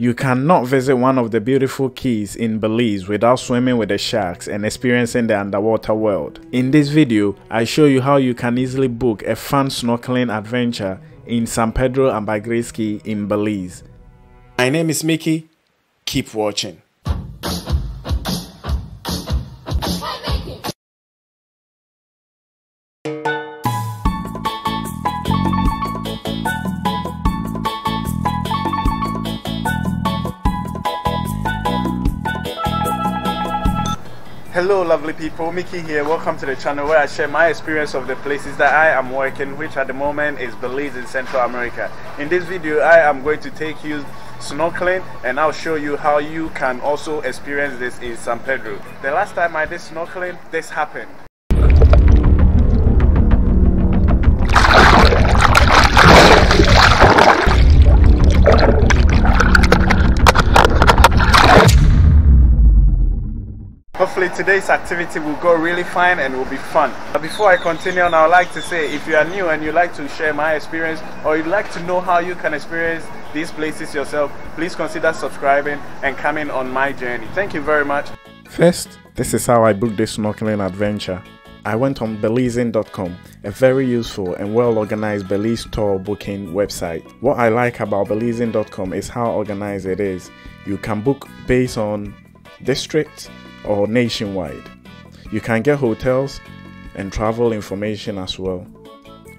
You cannot visit one of the beautiful keys in Belize without swimming with the sharks and experiencing the underwater world. In this video, I show you how you can easily book a fun snorkeling adventure in San Pedro and Ambergris Caye in Belize. My name is Mickey. Keep watching. Hello lovely people, Mickey here. Welcome to the channel where I share my experience of the places that I am working, which at the moment is Belize in Central America. In this video, I am going to take you snorkeling and I'll show you how you can also experience this in San Pedro. The last time I did snorkeling, this happened. Hopefully today's activity will go really fine and will be fun. But before I continue on, I would like to say, if you are new and you'd like to share my experience or you'd like to know how you can experience these places yourself, please consider subscribing and coming on my journey. Thank you very much. First, this is how I booked this snorkeling adventure. I went on Belizean.com, a very useful and well-organized Belize tour booking website. What I like about Belizean.com is how organized it is. You can book based on district or nationwide. You can get hotels and travel information as well.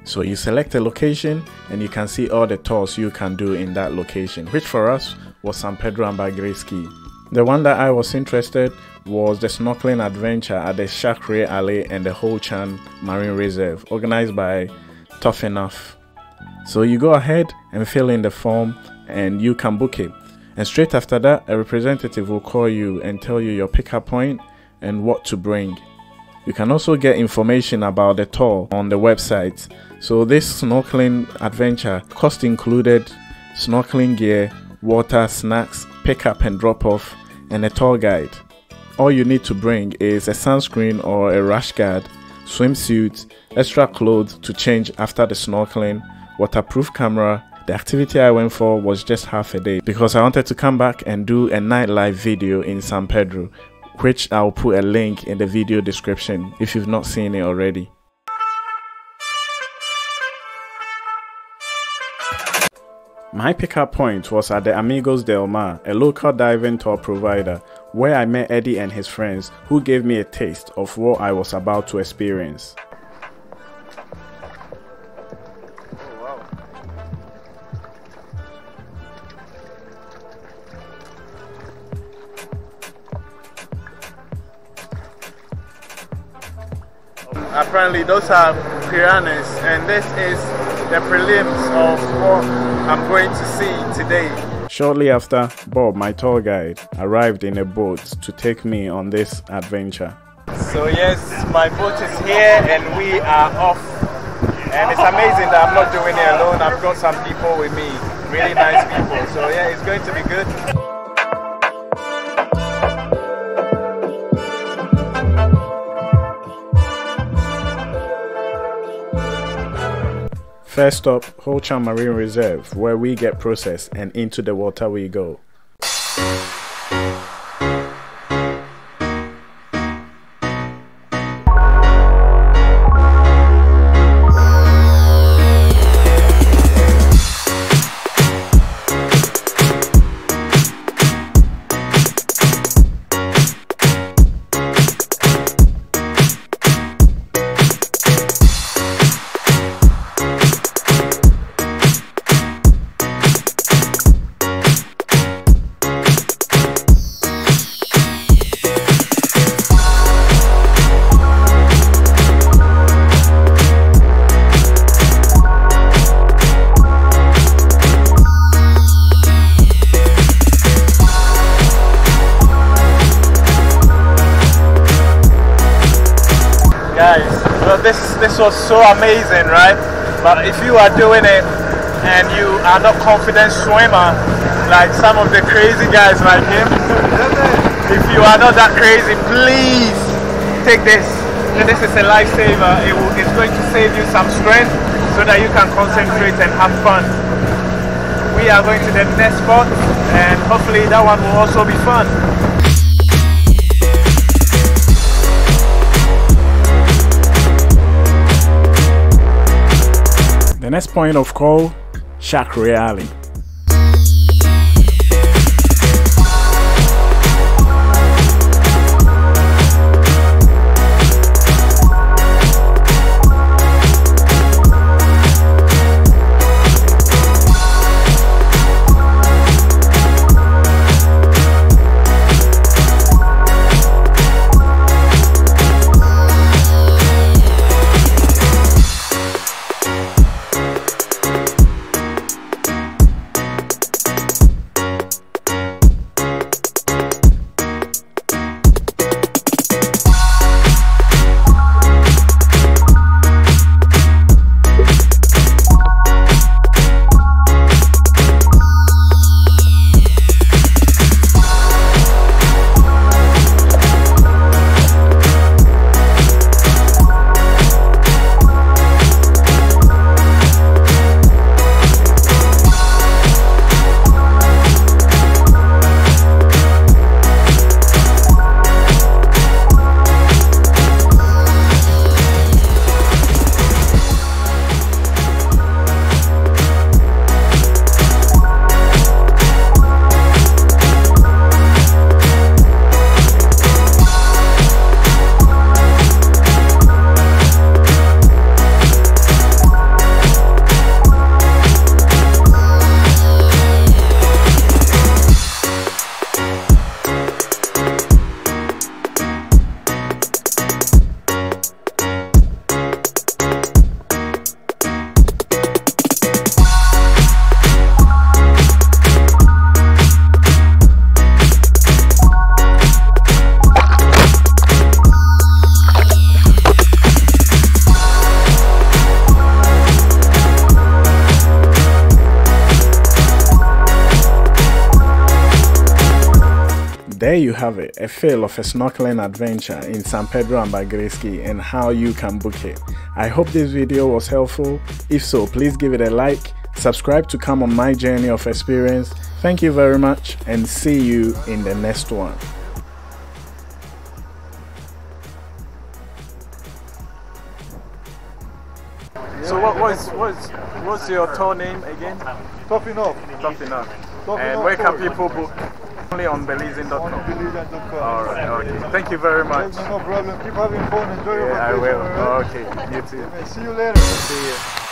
So you select a location and you can see all the tours you can do in that location, which for us was San Pedro and Ambergris Caye. The one that I was interested was the snorkeling adventure at the Shark Ray Alley and the Hol Chan Marine Reserve, organized by Tuff E Nuff. So you go ahead and fill in the form and you can book it. And straight after that, a representative will call you and tell you your pickup point and what to bring. You can also get information about the tour on the website. So this snorkeling adventure, cost included snorkeling gear, water, snacks, pickup and drop off, and a tour guide. All you need to bring is a sunscreen or a rash guard, swimsuit, extra clothes to change after the snorkeling, waterproof camera. The activity I went for was just half a day because I wanted to come back and do a nightlife video in San Pedro, which I'll put a link in the video description if you've not seen it already. My pickup point was at the Amigos del Mar, a local diving tour provider, where I met Eddie and his friends, who gave me a taste of what I was about to experience. Apparently those are piranhas, and this is the prelims of what I'm going to see today. Shortly after, Bob, my tour guide, arrived in a boat to take me on this adventure. So yes, my boat is here and we are off. And it's amazing that I'm not doing it alone. I've got some people with me, really nice people. So yeah, it's going to be good. First up, Hol Chan Marine Reserve, where we get processed and into the water we go. This was so amazing, right? But if you are doing it and you are not confident swimmer, like some of the crazy guys like him, if you are not that crazy, please take this. This is a lifesaver. It's going to save you some strength so that you can concentrate and have fun. We are going to the next spot. and hopefully that one will also be fun. The next point of call, Shark Ray Alley. There you have it, a feel of a snorkeling adventure in San Pedro and Ambergris Caye and how you can book it. I hope this video was helpful. If so, please give it a like, subscribe to come on my journey of experience. Thank you very much and see you in the next one. So what's your tour name again? Topinog. Topinog. And where can people book? Only on Belizean.com. On Belizean.com. Alright, okay. Thank you very much. No problem. Keep having fun. Enjoy your vacation. I will. Right? Okay. You too. See you later. See you.